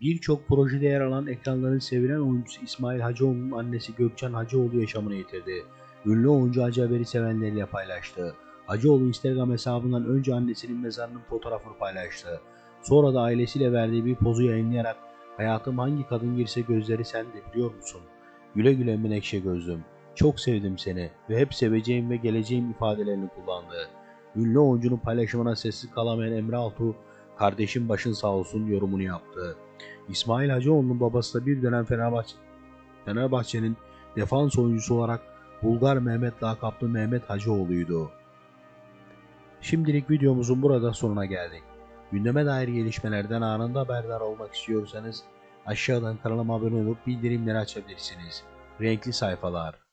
Birçok projede yer alan ekranların sevilen oyuncusu İsmail Hacıoğlu'nun annesi Gökçen Hacıoğlu yaşamını yitirdi. Ünlü oyuncu Hacı haberi sevenleriyle paylaştı. Hacıoğlu Instagram hesabından önce annesinin mezarının fotoğrafını paylaştı. Sonra da ailesiyle verdiği bir pozu yayınlayarak "Hayatım hangi kadın girse gözleri sende biliyor musun? Güle güle menekşe gözlüm. Çok sevdim seni ve hep seveceğim ve geleceğim" ifadelerini kullandı. Ünlü oyuncunun paylaşımına sessiz kalamayan Emre Altuğ, "Kardeşim başın sağ olsun" yorumunu yaptı. İsmail Hacıoğlu'nun babası da bir dönem Fenerbahçe'nin defans oyuncusu olarak Bulgar Mehmet lakaplı Mehmet Hacıoğlu'ydu. Şimdilik videomuzun burada sonuna geldik. Gündeme dair gelişmelerden anında haberdar olmak istiyorsanız aşağıdan kanalıma abone olup bildirimleri açabilirsiniz. Renkli Sayfalar.